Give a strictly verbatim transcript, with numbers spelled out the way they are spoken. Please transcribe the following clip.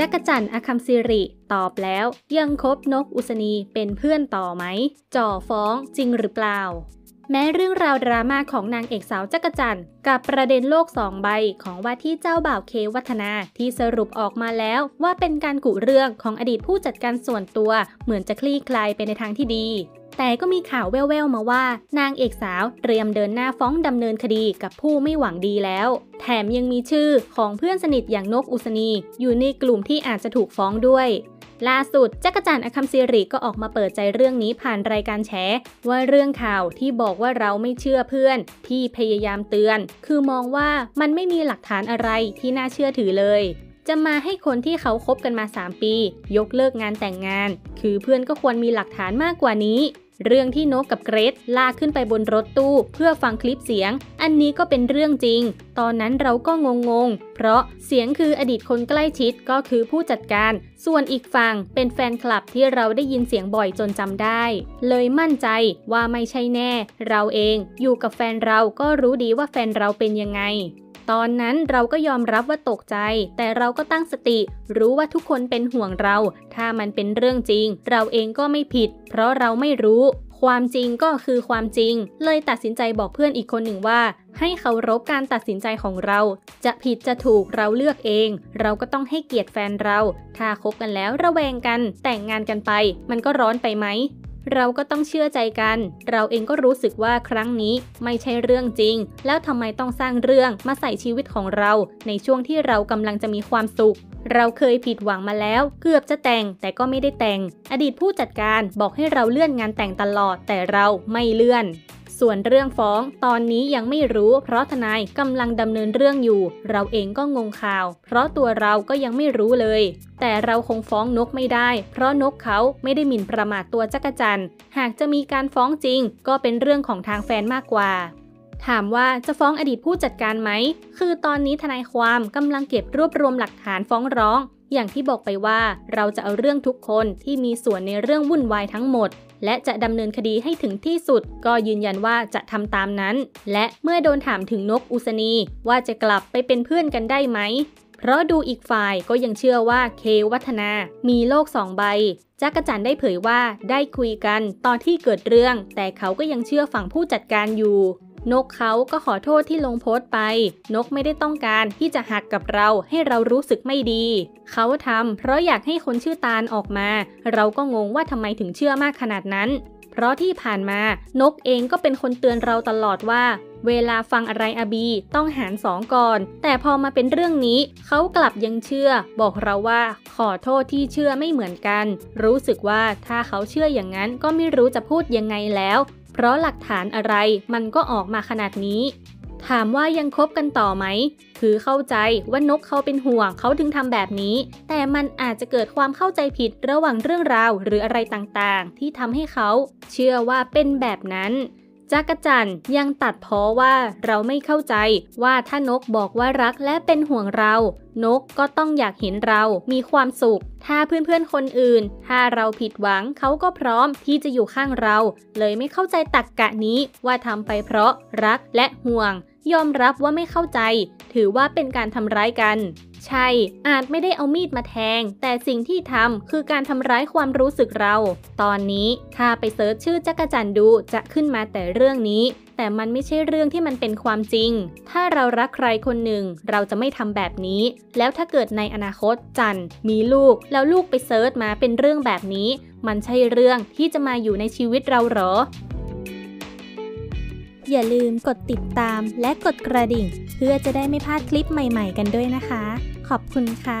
จักรจันทร์อคัมศิริตอบแล้วยังคบนกอุศนีเป็นเพื่อนต่อไหมจ่อฟ้องจริงหรือเปล่าแม้เรื่องราวดราม่าของนางเอกสาวจักรจันทร์กับประเด็นโลกสองใบของว่าที่เจ้าบ่าวเควัฒนาที่สรุปออกมาแล้วว่าเป็นการกุเรื่องของอดีตผู้จัดการส่วนตัวเหมือนจะคลี่คลายไปในทางที่ดีแต่ก็มีข่าวแว่วๆมาว่านางเอกสาวเตรียมเดินหน้าฟ้องดำเนินคดีกับผู้ไม่หวังดีแล้วแถมยังมีชื่อของเพื่อนสนิทอย่างนกอุศนีอยู่ในกลุ่มที่อาจจะถูกฟ้องด้วยล่าสุดจักรจันทร์อคัมศิริก็ออกมาเปิดใจเรื่องนี้ผ่านรายการแฉว่าเรื่องข่าวที่บอกว่าเราไม่เชื่อเพื่อนที่พยายามเตือนคือมองว่ามันไม่มีหลักฐานอะไรที่น่าเชื่อถือเลยจะมาให้คนที่เขาคบกันมาสามปียกเลิกงานแต่งงานคือเพื่อนก็ควรมีหลักฐานมากกว่านี้เรื่องที่นกกับเกรซลากขึ้นไปบนรถตู้เพื่อฟังคลิปเสียงอันนี้ก็เป็นเรื่องจริงตอนนั้นเราก็งงๆเพราะเสียงคืออดีตคนใกล้ชิดก็คือผู้จัดการส่วนอีกฝั่งเป็นแฟนคลับที่เราได้ยินเสียงบ่อยจนจำได้เลยมั่นใจว่าไม่ใช่แน่เราเองอยู่กับแฟนเราก็รู้ดีว่าแฟนเราเป็นยังไงตอนนั้นเราก็ยอมรับว่าตกใจแต่เราก็ตั้งสติรู้ว่าทุกคนเป็นห่วงเราถ้ามันเป็นเรื่องจริงเราเองก็ไม่ผิดเพราะเราไม่รู้ความจริงก็คือความจริงเลยตัดสินใจบอกเพื่อนอีกคนหนึ่งว่าให้เคารพการตัดสินใจของเราจะผิดจะถูกเราเลือกเองเราก็ต้องให้เกียรติแฟนเราถ้าคบกันแล้วระแวงกันแต่งงานกันไปมันก็ร้อนไปไหมเราก็ต้องเชื่อใจกันเราเองก็รู้สึกว่าครั้งนี้ไม่ใช่เรื่องจริงแล้วทำไมต้องสร้างเรื่องมาใส่ชีวิตของเราในช่วงที่เรากำลังจะมีความสุขเราเคยผิดหวังมาแล้วเกือบจะแต่งแต่ก็ไม่ได้แต่งอดีตผู้จัดการบอกให้เราเลื่อนงานแต่งตลอดแต่เราไม่เลื่อนส่วนเรื่องฟ้องตอนนี้ยังไม่รู้เพราะทนายกำลังดำเนินเรื่องอยู่เราเองก็งงข่าวเพราะตัวเราก็ยังไม่รู้เลยแต่เราคงฟ้องนกไม่ได้เพราะนกเขาไม่ได้หมิ่นประมาทตัวจักรจันทร์หากจะมีการฟ้องจริงก็เป็นเรื่องของทางแฟนมากกว่าถามว่าจะฟ้องอดีตผู้จัดการไหมคือตอนนี้ทนายความกำลังเก็บรวบรวมหลักฐานฟ้องร้องอย่างที่บอกไปว่าเราจะเอาเรื่องทุกคนที่มีส่วนในเรื่องวุ่นวายทั้งหมดและจะดำเนินคดีให้ถึงที่สุดก็ยืนยันว่าจะทำตามนั้นและเมื่อโดนถามถึงนกอุศนีว่าจะกลับไปเป็นเพื่อนกันได้ไหมเพราะดูอีกฝ่ายก็ยังเชื่อว่าเควัฒนามีโลกสองใบจักรจันทร์ได้เผยว่าได้คุยกันตอนที่เกิดเรื่องแต่เขาก็ยังเชื่อฝั่งผู้จัดการอยู่นกเขาก็ขอโทษที่ลงโพสต์ไปนกไม่ได้ต้องการที่จะหักกับเราให้เรารู้สึกไม่ดีเขาทำเพราะอยากให้คนชื่อตาลออกมาเราก็งงว่าทำไมถึงเชื่อมากขนาดนั้นเพราะที่ผ่านมานกเองก็เป็นคนเตือนเราตลอดว่าเวลาฟังอะไรอบีต้องหารสองก่อนแต่พอมาเป็นเรื่องนี้เขากลับยังเชื่อบอกเราว่าขอโทษที่เชื่อไม่เหมือนกันรู้สึกว่าถ้าเขาเชื่ออย่างนั้นก็ไม่รู้จะพูดยังไงแล้วเพราะหลักฐานอะไรมันก็ออกมาขนาดนี้ถามว่ายังคบกันต่อไหมคือเข้าใจว่านกเขาเป็นห่วงเขาถึงทำแบบนี้แต่มันอาจจะเกิดความเข้าใจผิดระหว่างเรื่องราวหรืออะไรต่างๆที่ทำให้เขาเชื่อว่าเป็นแบบนั้นจักรจันทร์ยังตัดพ้อว่าเราไม่เข้าใจว่าถ้านกบอกว่ารักและเป็นห่วงเรานกก็ต้องอยากเห็นเรามีความสุขถ้าเพื่อนๆคนอื่นถ้าเราผิดหวังเขาก็พร้อมที่จะอยู่ข้างเราเลยไม่เข้าใจตรรกะนี้ว่าทำไปเพราะรักและห่วงยอมรับว่าไม่เข้าใจถือว่าเป็นการทำร้ายกันใช่อาจไม่ได้เอามีดมาแทงแต่สิ่งที่ทำคือการทำร้ายความรู้สึกเราตอนนี้ถ้าไปเสิร์ชชื่อจักรจันทร์ดูจะขึ้นมาแต่เรื่องนี้แต่มันไม่ใช่เรื่องที่มันเป็นความจริงถ้าเรารักใครคนหนึ่งเราจะไม่ทำแบบนี้แล้วถ้าเกิดในอนาคตจันทร์มีลูกแล้วลูกไปเสิร์ชมาเป็นเรื่องแบบนี้มันใช่เรื่องที่จะมาอยู่ในชีวิตเราหรออย่าลืมกดติดตามและกดกระดิ่งเพื่อจะได้ไม่พลาดคลิปใหม่ๆกันด้วยนะคะขอบคุณค่ะ